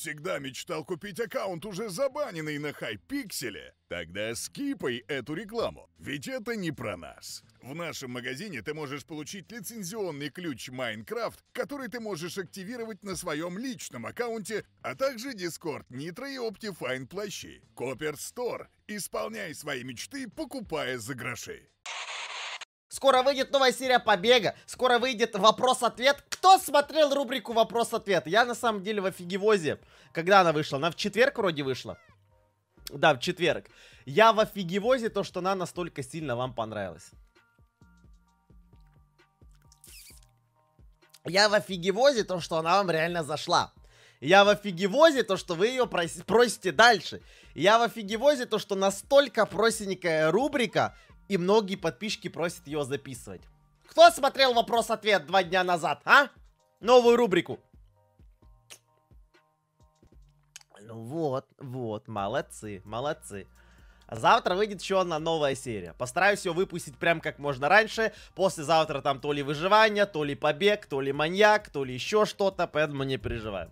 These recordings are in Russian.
всегда мечтал купить аккаунт, уже забаненный на Хайпикселе? Тогда скипай эту рекламу, ведь это не про нас. В нашем магазине ты можешь получить лицензионный ключ Minecraft, который ты можешь активировать на своем личном аккаунте, а также Discord Nitro и OptiFine плащи. Koper Store. Исполняй свои мечты, покупая за гроши. Скоро выйдет новая серия «Побега», скоро выйдет «Вопрос-ответ». Кто смотрел рубрику «Вопрос-ответ»? Я на самом деле в офигевозе. Когда она вышла? Она в четверг вроде вышла. Да, в четверг. Я в офигевозе, то, что она настолько сильно вам понравилась. Я в офигевозе, то, что она вам реально зашла. Я в офигевозе, то, что вы ее просите дальше. Я в офигевозе, то, что настолько простенькая рубрика... И многие подписчики просят ее записывать. Кто смотрел «Вопрос-ответ» 2 дня назад, а? Новую рубрику. Ну вот, вот, молодцы, молодцы. Завтра выйдет еще одна новая серия. Постараюсь ее выпустить прям как можно раньше. Послезавтра там то ли выживание, то ли побег, то ли маньяк, то ли еще что-то. Поэтому не переживаем.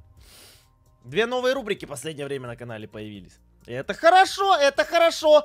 2 новые рубрики в последнее время на канале появились. И это хорошо, это хорошо.